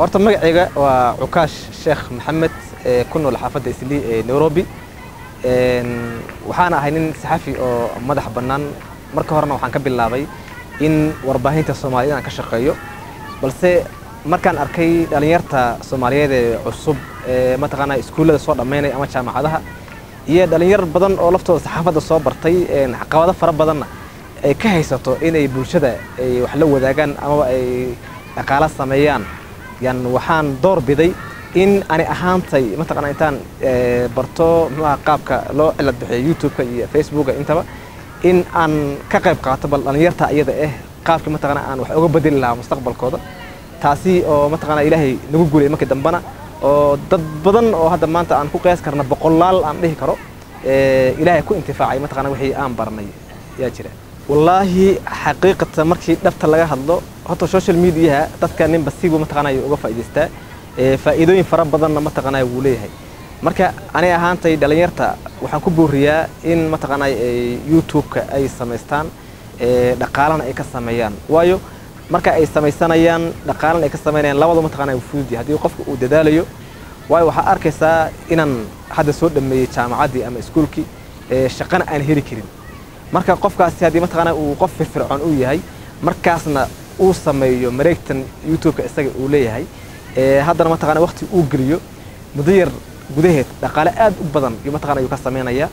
أرتا مجاعيجا وعكاش الشيخ محمد كنا لحافظ إسلي نيروبي وحنا هينين صحفي مدح بنان مركهرنا وحنكب اللعبي إن ورباهين الصوماليين عن كشقيو بس مركان أركي دليرتا الصوماليين عصب متقنا إسكول الصور دميني أما شاء ما هذاها هي دلير بدن أولفتو صحافة الصور برتي حقوقها فرب بدنا كهيسته إن يبلشده وحلو ذا كان أما أقالا الصميان يعني وحان دور بدي إن أنا أهم شيء متقنا إنتان برتو ما قابك لو إلا يوتيوب فيسبوك إنتبه إن أن كقاب قاتبل أن يرتأ يده قابك متقنا أن وحقوق بديل لا مستقبل كذا تاسي أو متقنا إلهي نقول قولي ما كده بنا أو بدن أو هذا ما أنت أن كقياس كرنا بقلال أن ليه كرو إلهي كون انتفاعي متقنا وحي أم برني يا جرا والله حقيقة مركي دفتر لقى هذا حتى السوشيال ميديا تذكرني بس يبو متقنا يوقف فائدته فائدين فرب بدنا متقنا يقوليه marka aniga ahaantay dhalinyarta waxaan ku booriyaa in ma taqaanay YouTube ka ay sameystaan dhaqaalana ay ka sameeyaan waayo marka ay sameysanayaan dhaqaalana ay ka sameeyaan labadaba ma taqaanay fuudii hadii qofku uu dadaalayo waayo waxa arkaysaa inaan hadda soo dhameeyay jaamacadii ama iskuulki shaqana aan heli karin marka qofkaasi hadii ma taqaanay uu qof firfircoon u yahay markaasna uu sameeyo mareegtan YouTube ka isaga uu leeyahay haddana ma taqaanay waqti uu galiyo mudayir gudaheed dhaqaale aad u badan iyo mataqaana uu ka sameeynaya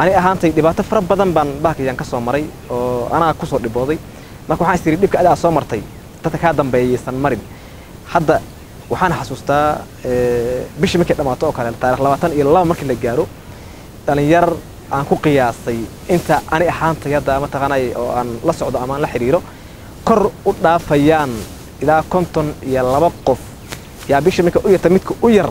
ani ahaantay dhibaato fara badan baan baakayaan ka soo maray oo ana ku soo dhibooday marka waxaan isiri dhibka aad soo martay dadka ka dambeeyaysan marin hadda waxaan xasuustaa bishii markii dhamaato oo kale taariikh 22 markii la gaaro dhalinyar aan ku qiyaasay inta ani ahaantay hadda mataqaana oo aan la socdo ama la xiriiro kor u dhaafayaan ilaa konton iyo laba qof yaa bishii markii uu yatay midka u yar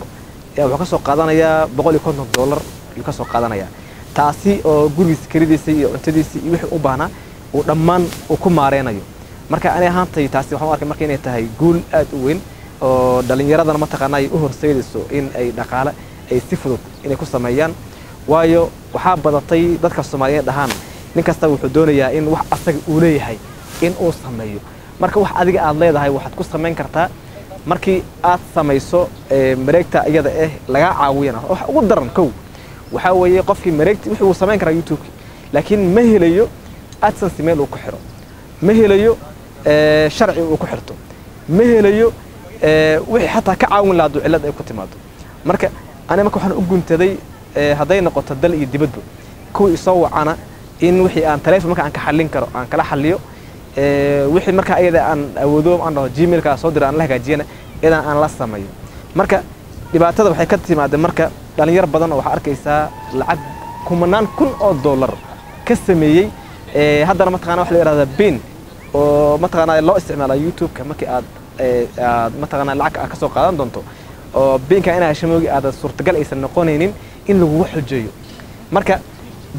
waxaan ka soo qaadanayaa $150 iyo ka soo qaadanayaa taasi oo gurigiisa kalidiisa iyo cuntadiisa iyo wixii u baahnaa oo dhammaan uu ku maareynayo marka ani ahaantay taasi waxaan arkay markii inay tahay guul aad u weyn oo dhalinyarada ma taqaanay u horseedayso in ay dhaqaale ay si fudud inay ku sameeyaan waayo waxa badatay dadka Soomaaliyeed ahaan nin kasta wuxuu doonayaa in wax asaga uu leeyahay in uu sameeyo marka wax adiga aad leedahay waxaad ku sameyn kartaa markii aad samayso mareegta iyada laga caawiyana wax ugu daran kow waxa weeye qofkii mareegti wuxuu sameyn karaa YouTube laakiin ma helayo AdSense meel uu ku xiro ma helayo sharci uu ku xirto ma helayo wixii xataa ka caawin laado cilad ay ku timaado marka aniga waxaan u guntaday haday noqoto dal iyo dibadba ku isoo wacana in wixii aan taleefon marka aan ka xallin karo aan kala xalliyo wixii marka ayada aan awoodo aan dhaho Gmail-ka soo diraan la hagaajiyana idan aan la sameeyo marka dhibaatada waxay ka timaadeen marka dhalinyar badan oo waxa arkaysaa lacag $1,000 ka sameeyay haddana ma taqaanaa wax la yiraahdo bin oo ma taqaanaa loo isticmaalo YouTube-ka markii aad ma taqaanaa lacag ka soo qaadan doonto oo binka inaa shimoogi aad suurtagal aysan noqonaynin in lagu xuljiyo marka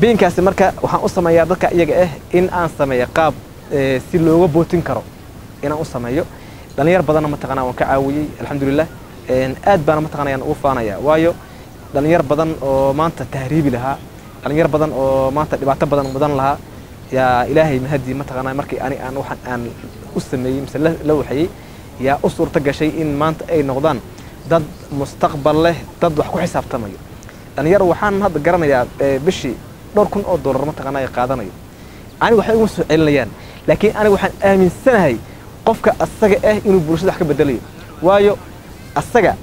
binkaasi marka waxaan u sameeyaa dadka iyaga in aan sameeyo qaab si looga bootin karo inaan u sameeyo dhalinyar badan ma taqaanaa waan ka caawiyay alxamdulillah aad baan ma taqaanaa u faanaya waayo dhalinyar badan oo maanta tahriibi laha dhalinyar badan oo maanta dhibaato badan mudan laha ya ilaahay mahdi ma taqaanaa markii ani aan waxan aan u sameeyay misal la waxay ya u suurta gashay in maanta ay noqdaan dad mustaqbal leh dad wax ku xisaabtamayo dhalinyar waxaan hadda garanayaa bishii $1,000 ma taqaanaa qaadanayo ani waxa ugu soo celinayaan laakiin anigu waxaan aaminsanahay qofka asaga inuu bulshada wax ka bedelayo waayo asaga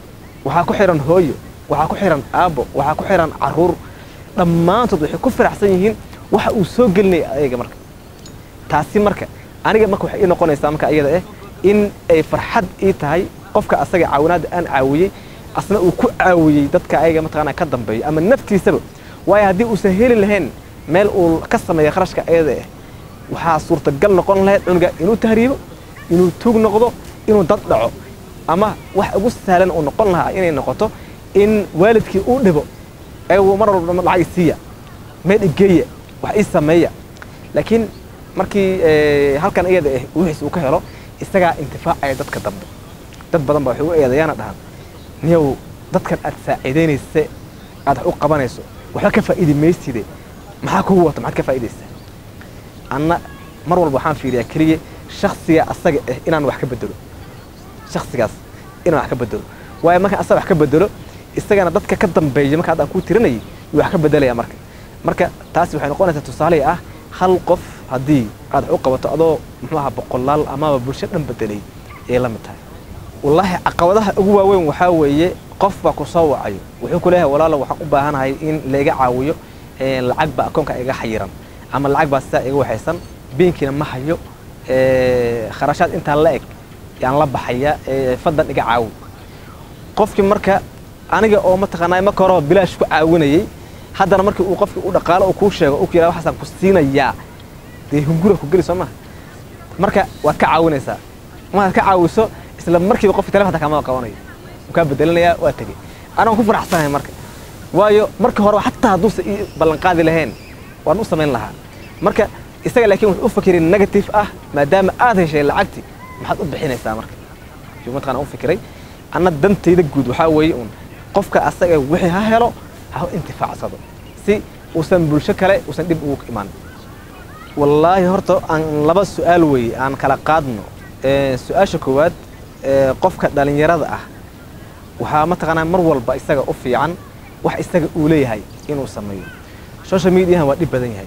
waxa ku xiran hooyo waxa ku xiran aabo waxa ku xiran caruur dhamaantood waxay ku faraxsan yihiin waxa uu soo gelinay ayaga marka taasi marka aniga marka waxay noqonaysaa marka ayada in ay farxad ii tahay qofka asaga caawinaad aan caawiyay asna uu ku caawiyay dadka ayaga mataqaana ka dambeeyay ama naftiisaba waayo haddii uu saheli lahayn meel uu ka sameeyo kharashka ayada waxa suurta gal noqon lahayd cunuga inuu tahriibo inuu tuug noqdo inuu dad dhaco ama wax ugu saalan oo noqon lahaa inay noqoto in waalidkii uu dhibo ay mar walba lacag siiya meel igeeya wax ii sameeya laakiin markii halkan iyada wuxuu ka helo isaga intifaacay dadka dambe dad badan baa wuxuu eedayaana dhahan niyow dadkan aad saaciideynaysa aad u qabanayso waxa ka faa'iidi meeside maxaa ku wata maxaa ka faa'iidaysa أنا مرور بحان في رياكرية شخصية أصدق إن أنا وحكي بدلو شخصية إنه أحكي بدله ويا ما كان أصلا أحكي بدله استجنا ضدك كذا بيجي ما كان أكو ترني وأحكي بدله يا مركا تاسف حين قلنا تتصالي خلقف هدي قد عقبة أضو محلها بقلال أمام برشد بدله إيلمتها والله عقبتها هو وين وحاوي قفبا كصوع عيو وحكولها ولا لو حقبها أنا إن لقى عويو العقبة أكون كأجا حيرا أما العقبة السائق وحسن بينك لما حيو خراشات أنت لقى يعني لب حيا فضل نجا عاو قفك مركا أنا جا أو متقناي ما كراه بلا شو عاوني هذا أنا مركا وقفك ودقالة وكوشة وكيلا وحسن كستينا يا ديهم جورك وجري سما مركا وكعاوني سا ما كعاوسه إسلام مركي وقفك تلفها كمان قوانين وكابد لنا يا واتجي أنا وكفر أحسن مركا وايو مركا هرو حتى هدوس بلنقاذ لهن ونوصل من لها مركا استجل لكن وفكر النيجاتيف ما دام هذا الشيء اللي عقتي محط بحين استمر شو ما تقنعون فكري أنا دمت يدقود وحاوي قفك أستجع وحي ههلو هو انتفاع صدق سي وسن بالشكل وسن دبوك إيمان والله هرتو أن لبس سؤال وي عن كلاقادنا سؤال شكوات قفك دالين يرضى وها ما تقنع مرول باستجع أوفي عن وح استجع أولي هاي إنه سميه سوشيال ميديا هو دب بدني هاي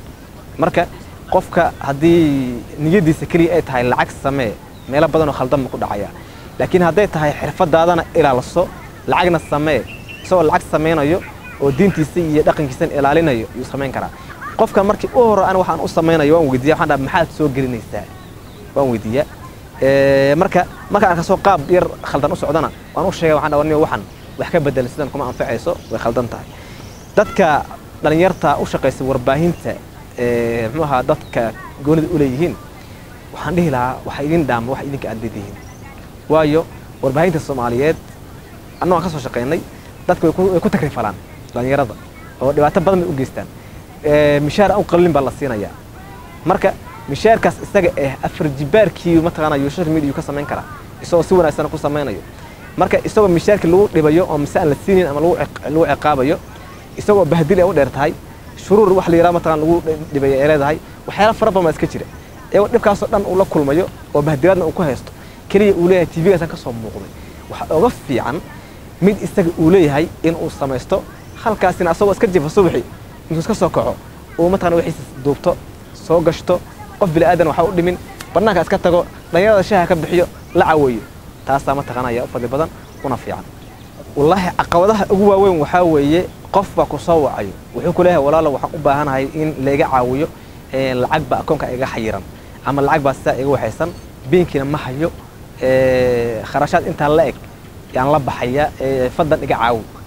مركا قفك هدي نيجي سكري أتها العكس سماه ميلا بدنا خلطة مقود عيا لكن هذا تها حرفة دادنا إلى لصو العجن السماء سو العكس سمينا يو ودين تسي دقن كيسن إلى علينا يو يسمين كرا قف كمرك أور أنا وحن أسمينا يوم وديا حنا محل سو جريني ساعة يوم وديا مركا أنا كسو قاب ير خلطة أسوع دنا وأنا وشيء وحنا ورني وحن وحكي بدل السنة كم أنفع يسو وخلطة تاعي دتك لأن يرتا أشقي سو رباهين تا مها دتك جوند أوليهين waxaan dhihi lahaa waxa idin dhaam wax idinka aad leedihiin waayo warbaahinta Soomaaliyeed annaga ka soo shaqeynay dadku way ku takrifalaan dhalinyarada oo dhibaato badan u geystaan mishaar aan qalin baa la siinaya marka mishaarkaas isaga afar jibaarkii ma taqaanayo social media ka sameyn kara isoo si wanaagsan ku sameynayo marka isagoo mishaarka lagu dhibayo oo misaan la siinin ama lagu ciqaabayo isagoo bahdil ay u dheertahay shuruur wax la yiraahdo ma taqaan lagu dhibayo ay leedahay waxyaalo fara badan ma iska jira ee dhibkaas dhan uu la kulmayo oo bahdiradna uu ku haysto kaliya uu leeyahay TV-gaas ka soo muuqday waxa uga fiican mid isaga uu leeyahay in uu sameeyo halkaasina asagoo iska jifa subaxii inuu iska soo kaco oo mataan wixii duubto soo gashto qof bil aadan waxa uu dhimin barnaamijka iska tago dhalinyarada shaaha ka bixiyo la caawiyo taas ama taqanaya fadhi badan una fiican wallahi caqabadaha ugu waaweyn waxa weeye qofba ku soo wacayo wuxuu ku leeyahay walaalo waxa u baahanahay in leega caawiyo lacag ba akoonka iga xayiran أما العقبة السائق وحسن بينك لما حيو خراشات أنت لقى يعني لب حيا فضل نجا عاو